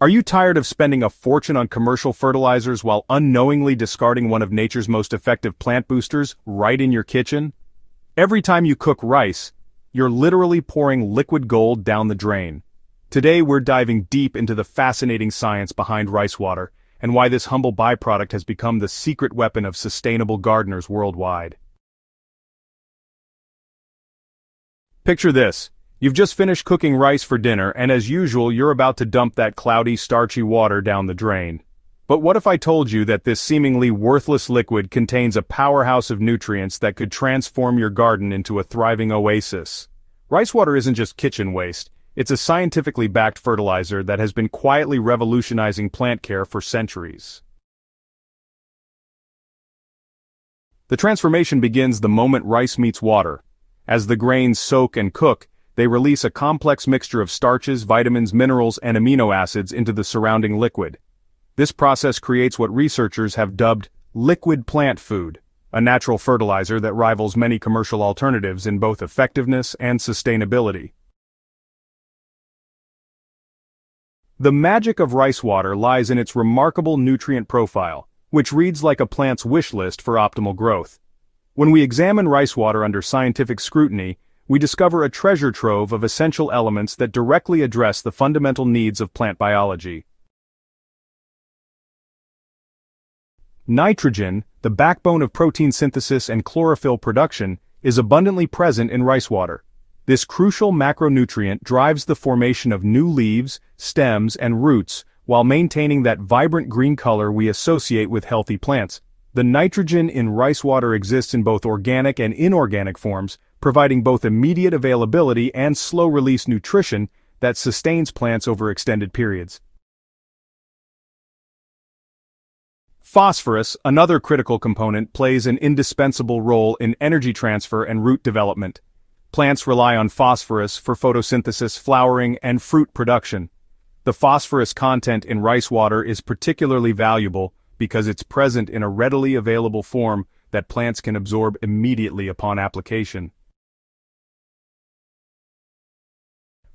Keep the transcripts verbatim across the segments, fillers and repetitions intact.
Are you tired of spending a fortune on commercial fertilizers while unknowingly discarding one of nature's most effective plant boosters right in your kitchen? Every time you cook rice, you're literally pouring liquid gold down the drain. Today we're diving deep into the fascinating science behind rice water and why this humble byproduct has become the secret weapon of sustainable gardeners worldwide. Picture this. You've just finished cooking rice for dinner, and as usual you're about to dump that cloudy, starchy water down the drain. But what if I told you that this seemingly worthless liquid contains a powerhouse of nutrients that could transform your garden into a thriving oasis? Rice water isn't just kitchen waste, it's a scientifically backed fertilizer that has been quietly revolutionizing plant care for centuries. The transformation begins the moment rice meets water. As the grains soak and cook, they release a complex mixture of starches, vitamins, minerals, and amino acids into the surrounding liquid. This process creates what researchers have dubbed liquid plant food, a natural fertilizer that rivals many commercial alternatives in both effectiveness and sustainability. The magic of rice water lies in its remarkable nutrient profile, which reads like a plant's wish list for optimal growth. When we examine rice water under scientific scrutiny, we discover a treasure trove of essential elements that directly address the fundamental needs of plant biology. Nitrogen, the backbone of protein synthesis and chlorophyll production, is abundantly present in rice water. This crucial macronutrient drives the formation of new leaves, stems, and roots, while maintaining that vibrant green color we associate with healthy plants. The nitrogen in rice water exists in both organic and inorganic forms, providing both immediate availability and slow-release nutrition that sustains plants over extended periods. Phosphorus, another critical component, plays an indispensable role in energy transfer and root development. Plants rely on phosphorus for photosynthesis, flowering, and fruit production. The phosphorus content in rice water is particularly valuable because it's present in a readily available form that plants can absorb immediately upon application.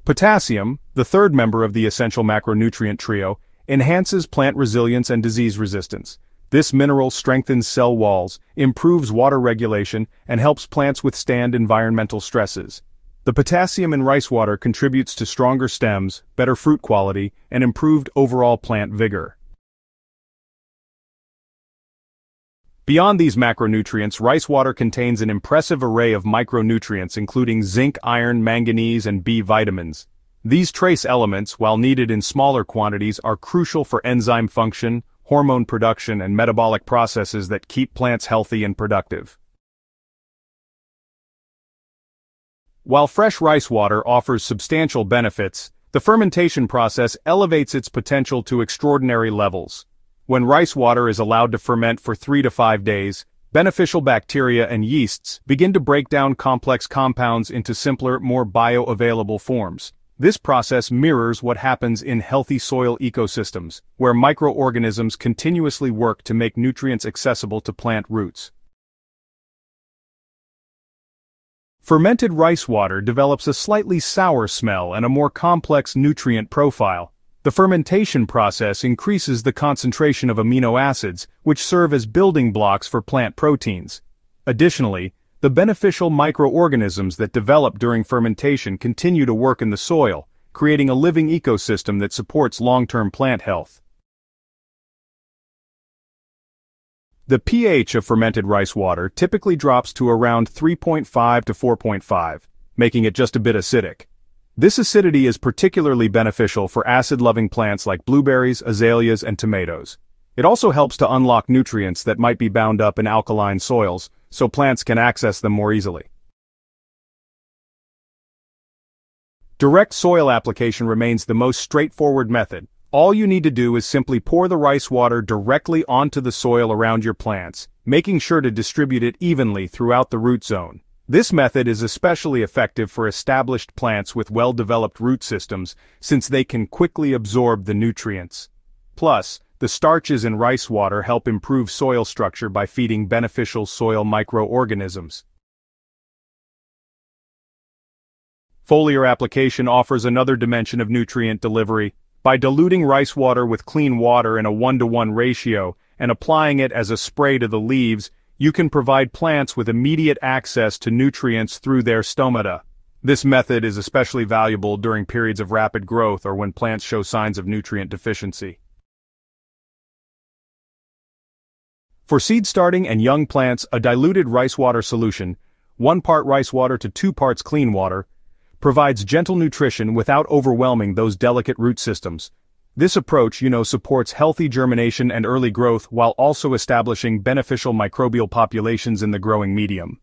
Potassium, the third member of the essential macronutrient trio, enhances plant resilience and disease resistance. This mineral strengthens cell walls, improves water regulation, and helps plants withstand environmental stresses. The potassium in rice water contributes to stronger stems, better fruit quality, and improved overall plant vigor. Beyond these macronutrients, rice water contains an impressive array of micronutrients including zinc, iron, manganese, and B vitamins. These trace elements, while needed in smaller quantities, are crucial for enzyme function, hormone production, and metabolic processes that keep plants healthy and productive. While fresh rice water offers substantial benefits, the fermentation process elevates its potential to extraordinary levels. When rice water is allowed to ferment for three to five days, beneficial bacteria and yeasts begin to break down complex compounds into simpler, more bioavailable forms. This process mirrors what happens in healthy soil ecosystems, where microorganisms continuously work to make nutrients accessible to plant roots. Fermented rice water develops a slightly sour smell and a more complex nutrient profile. The fermentation process increases the concentration of amino acids, which serve as building blocks for plant proteins. Additionally, the beneficial microorganisms that develop during fermentation continue to work in the soil, creating a living ecosystem that supports long-term plant health. The pH of fermented rice water typically drops to around three point five to four point five, making it just a bit acidic. This acidity is particularly beneficial for acid-loving plants like blueberries, azaleas, and tomatoes. It also helps to unlock nutrients that might be bound up in alkaline soils, so plants can access them more easily. Direct soil application remains the most straightforward method. All you need to do is simply pour the rice water directly onto the soil around your plants, making sure to distribute it evenly throughout the root zone. This method is especially effective for established plants with well-developed root systems, since they can quickly absorb the nutrients. Plus, the starches in rice water help improve soil structure by feeding beneficial soil microorganisms. Foliar application offers another dimension of nutrient delivery. By diluting rice water with clean water in a one-to-one ratio and applying it as a spray to the leaves, you can provide plants with immediate access to nutrients through their stomata. This method is especially valuable during periods of rapid growth or when plants show signs of nutrient deficiency. For seed starting and young plants, a diluted rice water solution, one part rice water to two parts clean water, provides gentle nutrition without overwhelming those delicate root systems. This approach, you know, supports healthy germination and early growth while also establishing beneficial microbial populations in the growing medium.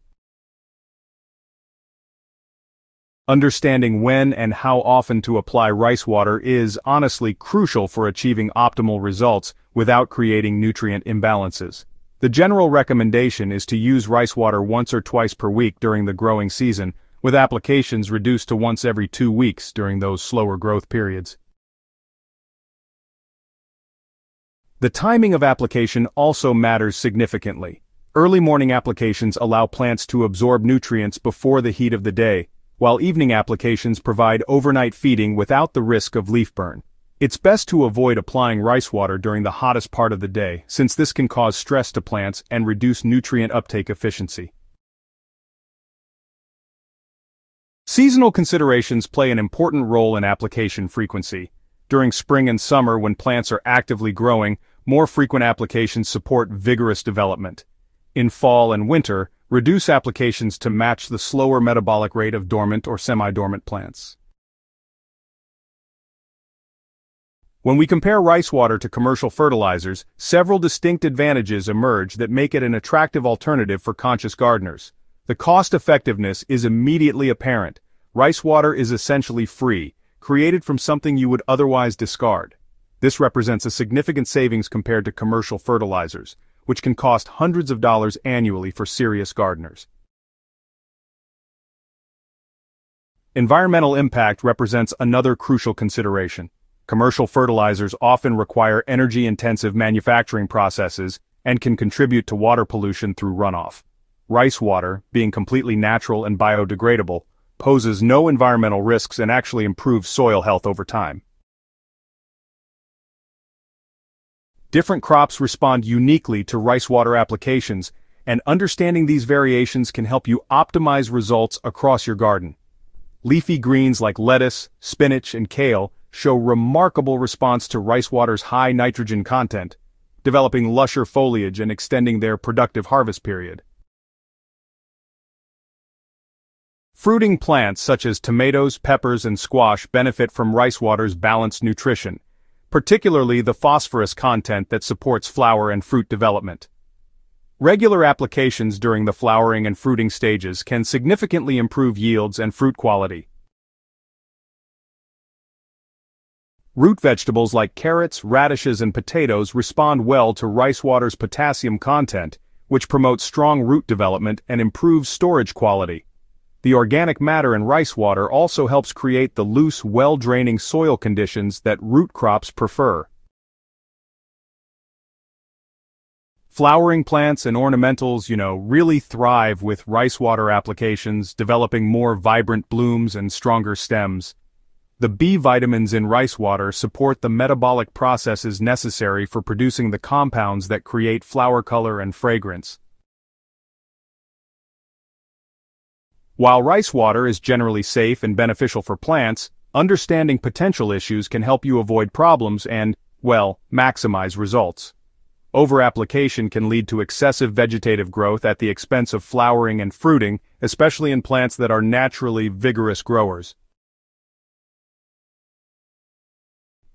Understanding when and how often to apply rice water is honestly crucial for achieving optimal results without creating nutrient imbalances. The general recommendation is to use rice water once or twice per week during the growing season, with applications reduced to once every two weeks during those slower growth periods. The timing of application also matters significantly. Early morning applications allow plants to absorb nutrients before the heat of the day, while evening applications provide overnight feeding without the risk of leaf burn. It's best to avoid applying rice water during the hottest part of the day, since this can cause stress to plants and reduce nutrient uptake efficiency. Seasonal considerations play an important role in application frequency. During spring and summer, when plants are actively growing, more frequent applications support vigorous development. In fall and winter, reduce applications to match the slower metabolic rate of dormant or semi-dormant plants. When we compare rice water to commercial fertilizers, several distinct advantages emerge that make it an attractive alternative for conscious gardeners. The cost-effectiveness is immediately apparent. Rice water is essentially free, created from something you would otherwise discard. This represents a significant savings compared to commercial fertilizers, which can cost hundreds of dollars annually for serious gardeners. Environmental impact represents another crucial consideration. Commercial fertilizers often require energy-intensive manufacturing processes and can contribute to water pollution through runoff. Rice water, being completely natural and biodegradable, poses no environmental risks and actually improves soil health over time. Different crops respond uniquely to rice water applications, and understanding these variations can help you optimize results across your garden. Leafy greens like lettuce, spinach, and kale show remarkable response to rice water's high nitrogen content, developing lusher foliage and extending their productive harvest period. Fruiting plants such as tomatoes, peppers, and squash benefit from rice water's balanced nutrition, particularly the phosphorus content that supports flower and fruit development. Regular applications during the flowering and fruiting stages can significantly improve yields and fruit quality. Root vegetables like carrots, radishes, and potatoes respond well to rice water's potassium content, which promotes strong root development and improves storage quality. The organic matter in rice water also helps create the loose, well-draining soil conditions that root crops prefer. Flowering plants and ornamentals, you know, really thrive with rice water applications, developing more vibrant blooms and stronger stems. The B vitamins in rice water support the metabolic processes necessary for producing the compounds that create flower color and fragrance. While rice water is generally safe and beneficial for plants, understanding potential issues can help you avoid problems and, well, maximize results. Overapplication can lead to excessive vegetative growth at the expense of flowering and fruiting, especially in plants that are naturally vigorous growers.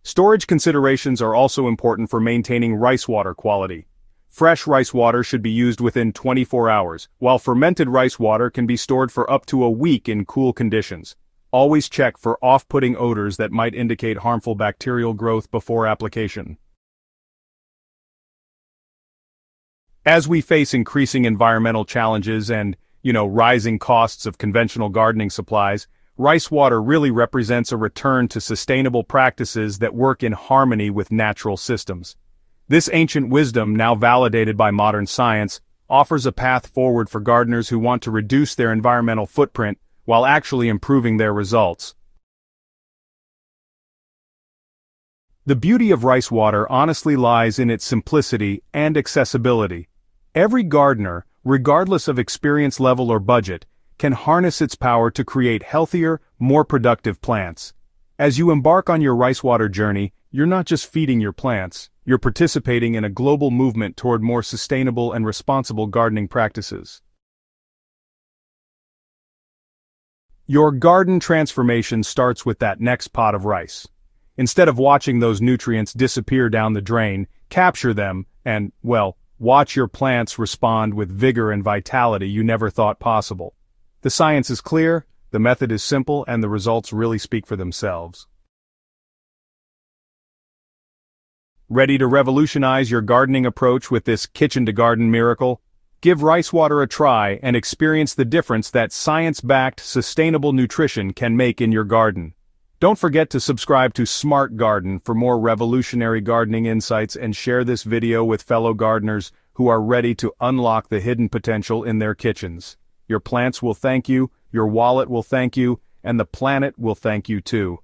Storage considerations are also important for maintaining rice water quality. Fresh rice water should be used within twenty-four hours, while fermented rice water can be stored for up to a week in cool conditions. Always check for off-putting odors that might indicate harmful bacterial growth before application. As we face increasing environmental challenges and, you know, rising costs of conventional gardening supplies, rice water really represents a return to sustainable practices that work in harmony with natural systems. This ancient wisdom, now validated by modern science, offers a path forward for gardeners who want to reduce their environmental footprint while actually improving their results. The beauty of rice water honestly lies in its simplicity and accessibility. Every gardener, regardless of experience level or budget, can harness its power to create healthier, more productive plants. As you embark on your rice water journey, you're not just feeding your plants, you're participating in a global movement toward more sustainable and responsible gardening practices. Your garden transformation starts with that next pot of rice. Instead of watching those nutrients disappear down the drain, capture them and, well, watch your plants respond with vigor and vitality you never thought possible. The science is clear, the method is simple, and the results really speak for themselves. Ready to revolutionize your gardening approach with this kitchen-to-garden miracle? Give rice water a try and experience the difference that science-backed, sustainable nutrition can make in your garden. Don't forget to subscribe to Smart Garden for more revolutionary gardening insights, and share this video with fellow gardeners who are ready to unlock the hidden potential in their kitchens. Your plants will thank you, your wallet will thank you, and the planet will thank you too.